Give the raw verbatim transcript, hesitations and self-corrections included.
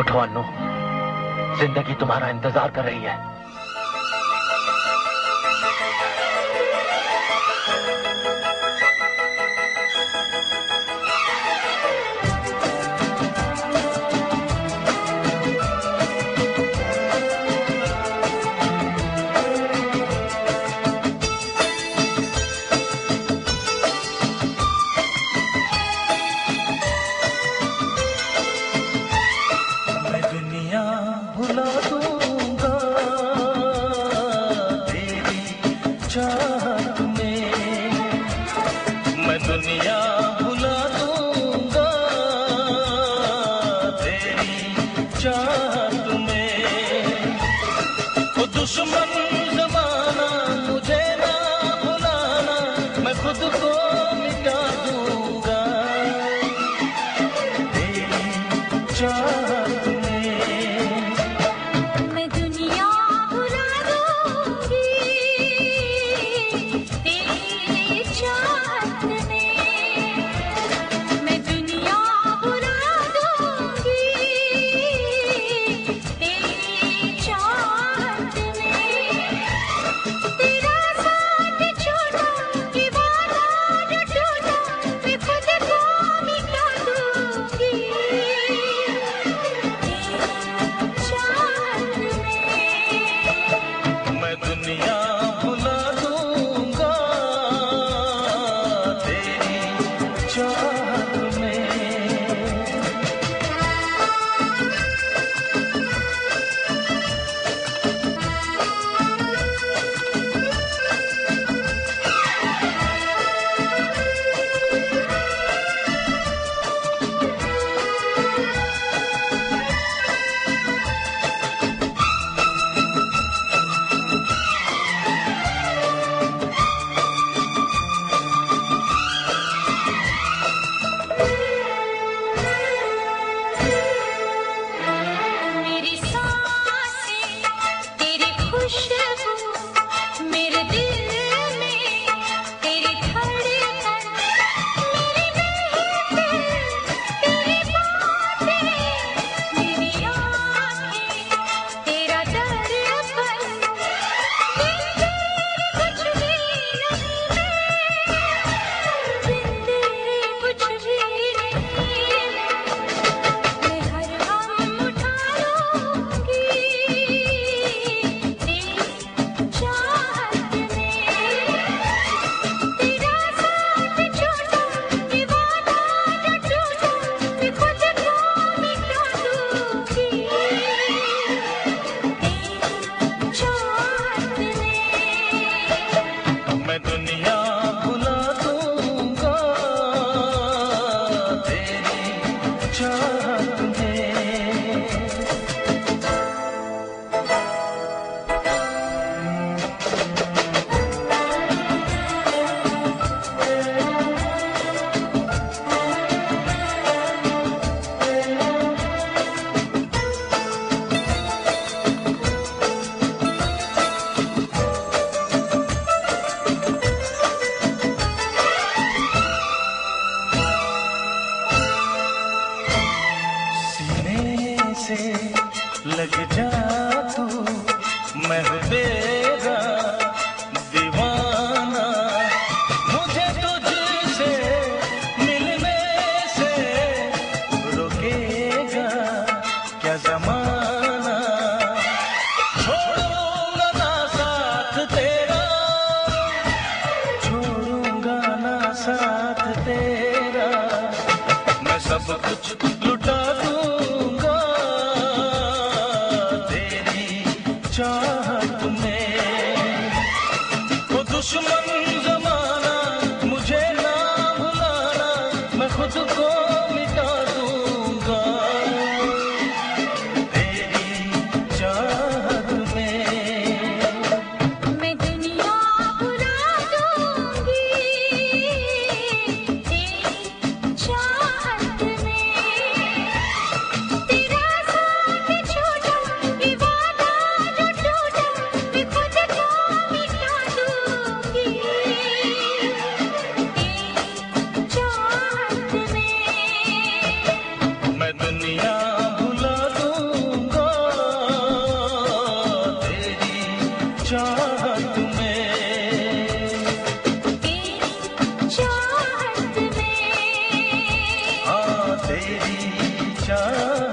उठो अन्नू, जिंदगी तुम्हारा इंतजार कर रही है। चाहत में, तेरी चाहत में, हाँ तेरी चाहत।